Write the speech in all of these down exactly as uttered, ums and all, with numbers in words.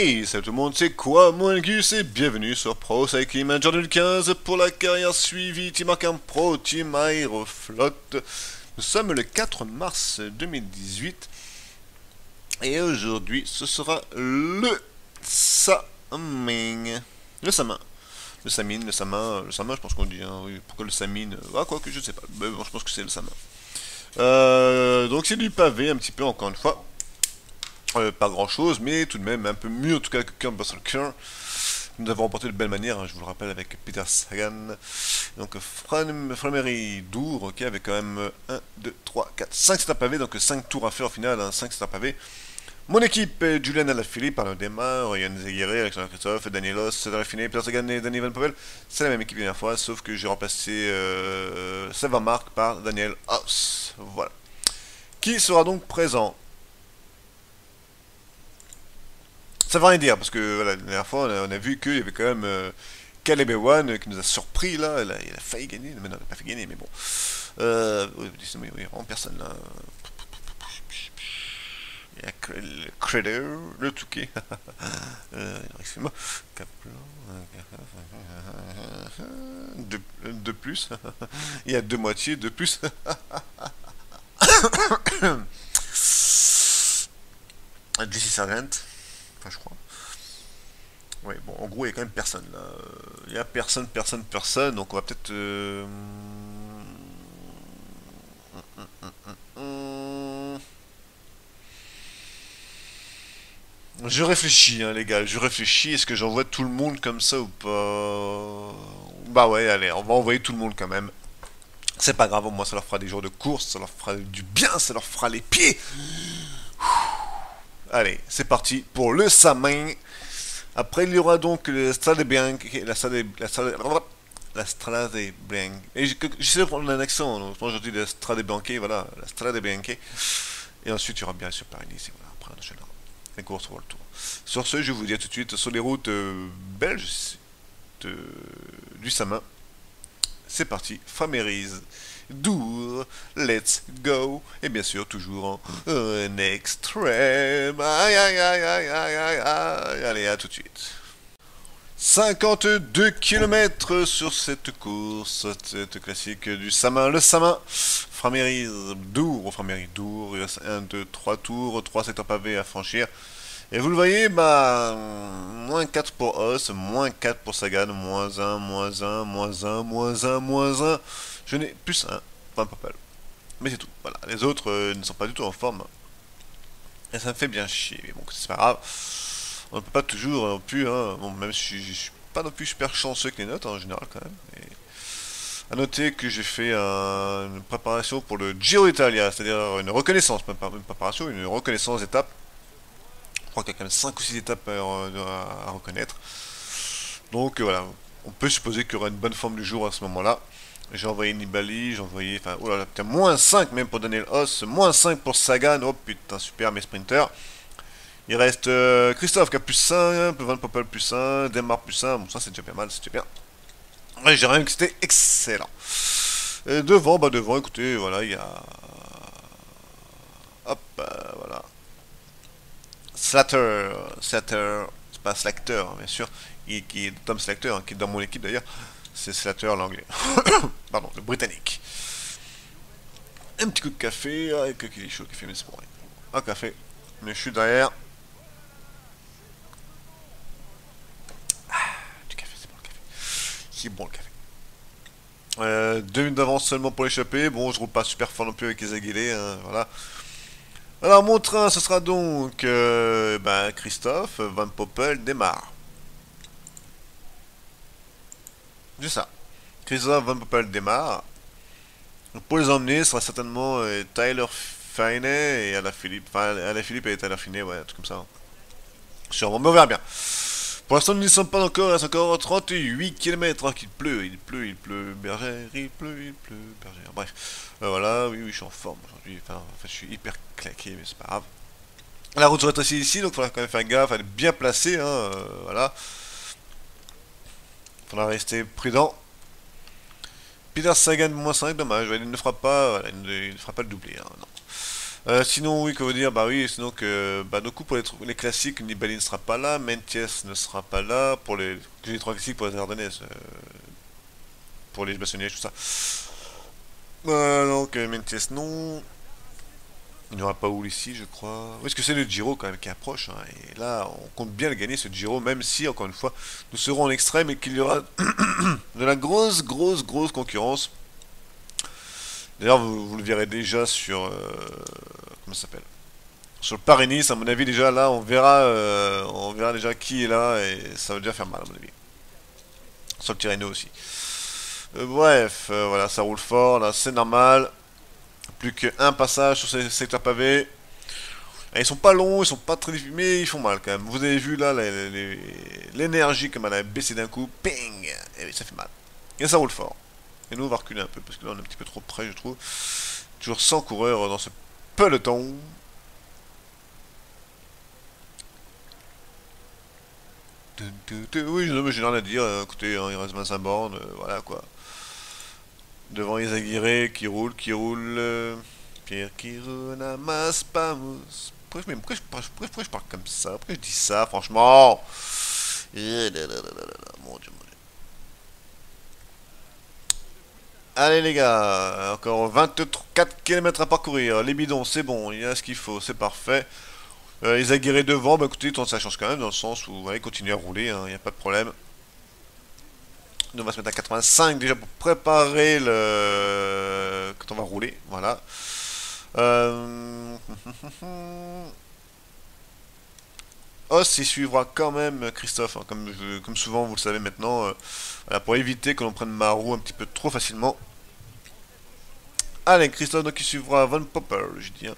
Hey, salut tout le monde, c'est quoi, moi Angus, et bienvenue sur Pro Cycling Manager deux mille quinze pour la carrière suivie Team Arcam Pro, Team Aeroflot. Nous sommes le quatre mars deux mille dix-huit et aujourd'hui ce sera le Samyn. Le Samyn. Le Samyn, le Samyn, le Samyn, je pense qu'on dit, hein, oui. Pourquoi le Samyn? Ah, quoi que je ne sais pas. Mais bon, je pense que c'est le Samyn. Euh, donc c'est du pavé un petit peu, encore une fois. Euh, pas grand chose, mais tout de même un peu mieux en tout cas que Kuurne-Bruxelles-Kuurne. Nous avons remporté de belles manières, hein, je vous le rappelle, avec Peter Sagan. Donc Framery Dour, ok, avec quand même un, deux, trois, quatre, cinq stars pavés, donc cinq tours à faire au final, hein, cinq stars pavés. Mon équipe est Julien Alaphilippe, Arnaud Démare, Yann Zeghri, Alexandre Kristoff, Daniel Oss, Tyler Feeney, Peter Sagan et Daniel Van Poppel. C'est la même équipe la dernière fois, sauf que j'ai remplacé euh, Sep Vanmarcke par Daniel Oss. Voilà. Qui sera donc présent? Ça ne veut rien dire, parce que voilà, la dernière fois, on a, on a vu qu'il y avait quand même euh, Caleb Ewan qui nous a surpris, là, il a, il a failli gagner, mais non, il n'a pas fait gagner, mais bon. Euh, oui, oui, oui, en personne, là. Il y a le Critter, le Touquet, euh, excusez-moi, de, de plus, il y a deux moitiés, de plus. J C Sargent. Enfin, je crois. Ouais, bon, en gros, il n'y a quand même personne, là. Il n'y a personne, personne, personne, donc on va peut-être... Euh... Je réfléchis, hein, les gars, je réfléchis. Est-ce que j'envoie tout le monde comme ça ou pas? Bah ouais, allez, on va envoyer tout le monde quand même. C'est pas grave, au moins, ça leur fera des jours de course, ça leur fera du bien, ça leur fera les pieds. Allez, c'est parti pour le Samyn. Après, il y aura donc le Strade Bianche, la Strade, la Strade, la Strade Bianche. Et j'essaie de prendre un accent, donc moi je dis la Strade Bianche, voilà, la Strade Bianche. Et ensuite, il y aura bien sur Paris-Nice, voilà, après la les courses World Tour. Sur ce, je vais vous dire tout de suite, sur les routes euh, belges de, du Samyn, c'est parti, Frameries, Dour, let's go, et bien sûr toujours en extrême. Aïe aïe aïe aïe aïe aïe aïe. Allez, à tout de suite. cinquante-deux kilomètres sur cette course, cette classique du Samyn, le Samyn, Frameries, Dour, Frameries, Dour, il reste un, deux, trois tours, trois secteurs pavés à franchir. Et vous le voyez, bah, moins quatre pour Oss, moins quatre pour Sagan, moins un, moins un, moins un, moins un, moins un. Je n'ai plus un, enfin pas mal. Mais c'est tout, voilà. Les autres euh, ne sont pas du tout en forme. Et ça me fait bien chier, mais bon, c'est pas grave. On ne peut pas toujours non plus, hein. Bon, même si je suis pas non plus super chanceux avec les notes, hein, en général, quand même. Et... à noter que j'ai fait un... une préparation pour le Giro d'Italia, c'est-à-dire une reconnaissance, même pas une préparation, une reconnaissance d'étape. Je crois qu'il y a quand même cinq ou six étapes à, à reconnaître. Donc euh, voilà, on peut supposer qu'il y aura une bonne forme du jour à ce moment-là. J'ai envoyé Nibali, j'ai envoyé... Enfin, oh là là, putain, moins cinq même pour Daniel Oss, moins cinq pour Sagan, oh putain, super, mes sprinters. Il reste euh, Kristoff qui a plus cinq, Van Poppel plus un, Démare plus un, bon ça c'est déjà pas mal, c'était bien. Ouais, j'ai rien que c'était excellent. Et devant, bah devant, écoutez, voilà, il y a... Hop, euh, voilà. Slagter, Slagter, c'est pas Slagter, bien sûr, il, qui est Tom Slagter, hein, qui est dans mon équipe d'ailleurs, c'est Slagter l'anglais, pardon, le britannique. Un petit coup de café, ah, que qu'il est chaud, café, mais c'est bon, ouais. Un café, mais je suis derrière. Ah, du café, c'est bon le café, c'est bon le café. Euh, deux minutes d'avance seulement pour l'échapper, bon, je roule pas super fort non plus avec les aguilés, hein, voilà. Alors mon train, ce sera donc euh, ben, Kristoff, Van Poppel, Démare. C'est ça. Kristoff, Van Poppel, Démare. Pour les emmener, ce sera certainement euh, Tyler Feeney et Alaphilippe. Enfin, Alaphilippe et Tyler Feeney, ouais, un truc comme ça. Hein. Sûrement, mais on verra bien. Pour l'instant, nous n'y sommes pas encore, il reste encore trente-huit kilomètres. Hein, qu'il pleut, il pleut, il pleut, bergère, il pleut, il pleut, bergère. Bref, euh, voilà, oui, oui, je suis en forme aujourd'hui. Enfin, en fait, je suis hyper claqué, mais c'est pas grave. La route se rétrécit ici, donc il faudra quand même faire gaffe, elle est bien placée. Hein, euh, voilà. Il faudra rester prudent. Peter Sagan, moins cinq, dommage, il ne fera pas, voilà, il ne fera pas le doublé. Hein, non. Euh, sinon, oui, que vous dire, bah oui, sinon que bah, nos coups pour les, les classiques, Nibali ne sera pas là, Mentiès ne sera pas là, pour les, les trois classiques, pour les Ardennaises, euh, pour les Bassonniers, tout ça. Euh, donc, Mentiès, non. Il n'y aura pas Oul ici, je crois. Parce que c'est le Giro quand même qui approche. Hein, et là, on compte bien le gagner, ce Giro, même si, encore une fois, nous serons en extrême et qu'il y aura de la grosse, grosse, grosse concurrence. D'ailleurs, vous, vous le verrez déjà sur... Euh, comment ça s'appelle? Sur le Paris-Nice, à mon avis, déjà, là, on verra euh, on verra déjà qui est là. Et ça va déjà faire mal, à mon avis. Sur le Tirreno aussi. Euh, bref, euh, voilà, ça roule fort. Là, c'est normal. Plus qu'un passage sur ces secteurs pavés. Et ils sont pas longs, ils sont pas très difficiles, mais ils font mal quand même. Vous avez vu là l'énergie comme elle a baissé d'un coup. Ping! Et oui, ça fait mal. Et ça roule fort. Et nous on va reculer un peu parce que là on est un petit peu trop près, je trouve. Toujours cent coureurs dans ce peloton. Oui, non, mais j'ai rien à dire. Écoutez, il reste vingt-cinq bornes, voilà quoi. Devant Yann Zeghri qui roule, qui roule. Euh, Pierre qui roule, amasse, pamos. Pourquoi, pourquoi, pourquoi, pourquoi je parle comme ça? Pourquoi je dis ça, franchement? Et là, là, là, là, là, mon Dieu, mon Dieu. Allez, les gars, encore vingt-quatre kilomètres à parcourir. Les bidons, c'est bon, il y a ce qu'il faut, c'est parfait. Euh, Yann Zeghri devant, bah écoutez, il tente sa chance quand même, dans le sens où allez, il continue à rouler, il hein, n'y a pas de problème. On va se mettre à quatre-vingt-cinq déjà pour préparer le... quand on va rouler, voilà. Euh... Oss, il suivra quand même Kristoff, hein, comme, comme souvent vous le savez maintenant, euh, voilà, pour éviter que l'on prenne ma roue un petit peu trop facilement. Allez, Kristoff, donc il suivra Van Poppel, je dis. Hein.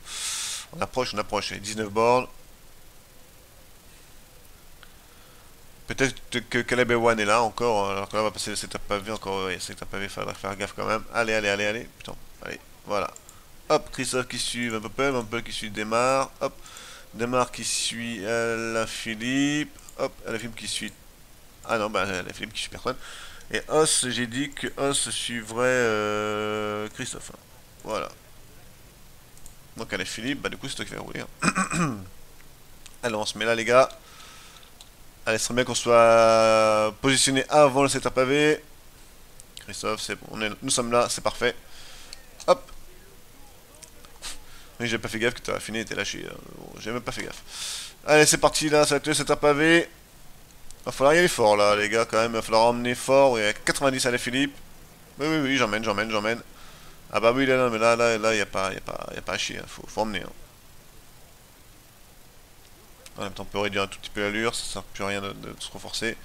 On approche, on approche, les dix-neuf bornes. Peut-être que Caleb Ewan est là encore, alors que là on va passer cette étape pavée encore, ouais, cette étape pavée, faudra faire gaffe quand même. Allez, allez, allez, allez, putain, allez, voilà. Hop, Kristoff qui suit Van Poppel, Van Poppel qui suit Démare, hop, Démare qui suit Alaphilippe, hop, Alaphilippe qui suit... Ah non, bah Alaphilippe qui suit personne. Et Oss, j'ai dit que Oss suivrait euh, Kristoff, hein. Voilà. Donc Alaphilippe, bah du coup c'est toi qui vas rouler. Hein. Allez, on se met là les gars. Allez, ce serait bien qu'on soit positionné avant le setup pavé. Kristoff, c'est bon, on est, nous sommes là, c'est parfait. Hop. Mais j'ai pas fait gaffe que t'as fini, t'es lâché. J'ai même pas fait gaffe. Allez, c'est parti là, ça va être le setup pavé. Il va falloir y aller fort là, les gars, quand même. Il va falloir emmener fort. Il y a quatre-vingt-dix à la Philippe. Oui, oui, oui, j'emmène, j'emmène, j'emmène. Ah bah oui, là, là, mais là, là, là, il n'y a pas, y a pas, y a pas à chier. Hein. Faut, faut emmener. Hein. En même temps, on peut réduire un tout petit peu l'allure, ça ne sert plus à rien de, de, de se renforcer.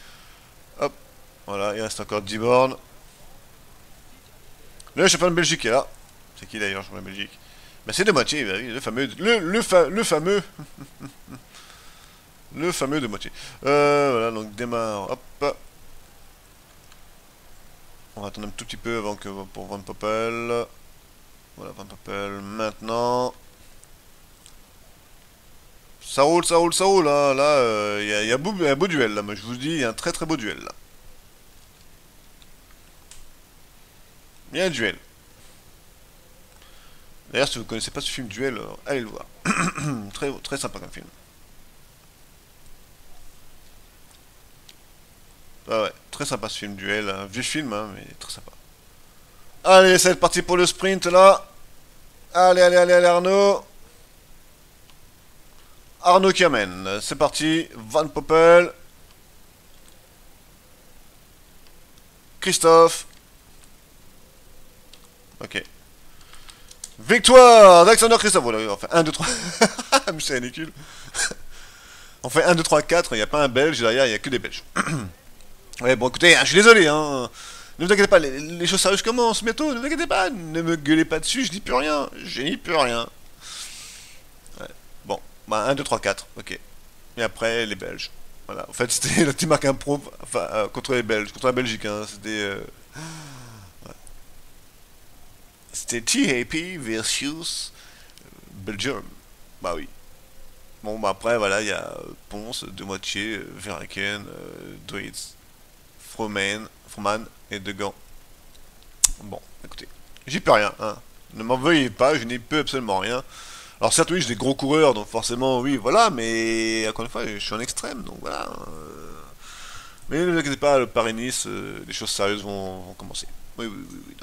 Hop, voilà, il reste encore dix bornes. Le champion de Belgique est là. C'est qui d'ailleurs, champion de Belgique? Bah, c'est de moitié, le fameux. Le, le, fa, le fameux. Le fameux de moitié. Euh, voilà, donc Démare. Hop. On va attendre un tout petit peu avant que. Pour Van Poppel. Voilà, Van Poppel maintenant. Ça roule, ça roule, ça roule, hein. Là, euh, y a, y a beau, un beau duel, là, mais je vous dis, il y a un très très beau duel, là. Il y a un duel. D'ailleurs, si vous ne connaissez pas ce film Duel, euh, allez le voir. Très, très sympa comme film. Ah ouais, très sympa ce film Duel, un vieux film, hein, mais très sympa. Allez, c'est parti pour le sprint, là. Allez, allez, allez, allez, Arnaud. Arnaud qui amène, c'est parti, Van Poppel, Kristoff, ok, victoire d'Alexandre Kristoff, voilà, on fait un, deux, trois, c'est ridicule, on fait un, deux, trois, quatre, il n'y a pas un Belge derrière, il n'y a que des Belges. Ouais, bon écoutez, hein, je suis désolé, hein. Ne vous inquiétez pas, les, les choses sérieuses commencent bientôt, ne vous inquiétez pas, ne me gueulez pas dessus, je dis plus rien, je dis plus rien. Bah, un, deux, trois, quatre, ok. Et après, les Belges. Voilà, en fait, c'était le team marque impro enfin, euh, contre les Belges, contre la Belgique, hein. C'était... Euh... Ouais. C'était T A P versus Belgium. Bah oui. Bon, bah après, voilà, il y a Ponce, De Moitié, Verhaeken, euh, Doitz, Froman, Froman et De Gand. Bon, écoutez, j'y peux rien, hein. Ne m'en veuillez pas, je n'y peux absolument rien. Alors certes, oui, j'ai des gros coureurs, donc forcément, oui, voilà, mais encore une fois, je suis en extrême, donc voilà. Euh... Mais ne vous inquiétez pas, le Paris-Nice, euh, les choses sérieuses vont, vont commencer. Oui, oui, oui. oui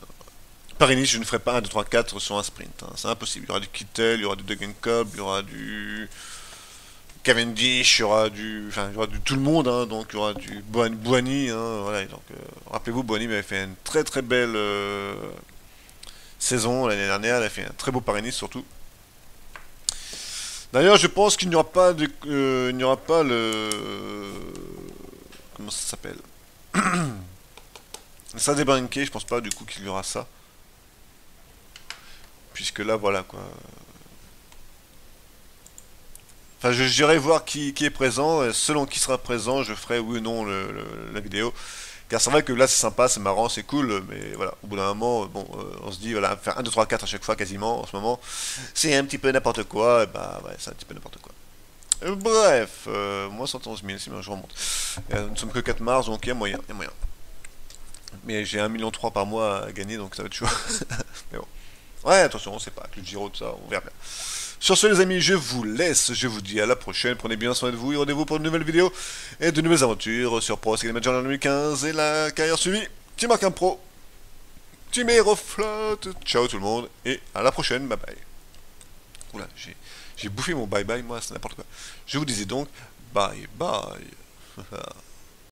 Paris-Nice, je ne ferai pas un, deux, trois, quatre sur un sprint, hein, c'est impossible. Il y aura du Kittel, il y aura du Degenkolb, il y aura du Cavendish, il y aura du... Enfin, il y aura du tout le monde, hein, donc il y aura du Bouhany, hein, voilà. Donc, euh, rappelez-vous, Bouhany avait fait une très très belle euh, saison l'année dernière, elle a fait un très beau Paris-Nice surtout. D'ailleurs, je pense qu'il n'y aura pas de, euh, il n'y aura pas le... Comment ça s'appelle? Ça débranqué, je pense pas du coup qu'il y aura ça. Puisque là, voilà quoi. Enfin, je j'irai voir qui, qui est présent. Et selon qui sera présent, je ferai oui ou non le, le, la vidéo. Car c'est vrai que là, c'est sympa, c'est marrant, c'est cool. Mais voilà, au bout d'un moment, bon, euh, on se dit, voilà, faire un, deux, trois, quatre à chaque fois quasiment en ce moment. C'est un petit peu n'importe quoi. Et bah ouais, c'est un petit peu n'importe quoi. Bref, euh, moins cent onze mille, c'est bien, je remonte. Euh, nous ne sommes que quatre mars, donc il y a moyen, il y a moyen. Mais j'ai un million trois par mois à gagner, donc ça va être chaud. Mais bon. Ouais, attention, on sait pas, avec le Giro, tout ça, on verra bien. Sur ce, les amis, je vous laisse, je vous dis à la prochaine, prenez bien soin de vous, et rendez-vous pour de nouvelles vidéos et de nouvelles aventures sur Pro Cycling Manager deux mille quinze et la carrière suivie. Team Marc Impro, Team Aeroflot, ciao tout le monde, et à la prochaine, bye bye. Oula, j'ai... J'ai bouffé mon bye-bye, moi, c'est n'importe quoi. Je vous disais donc, bye-bye.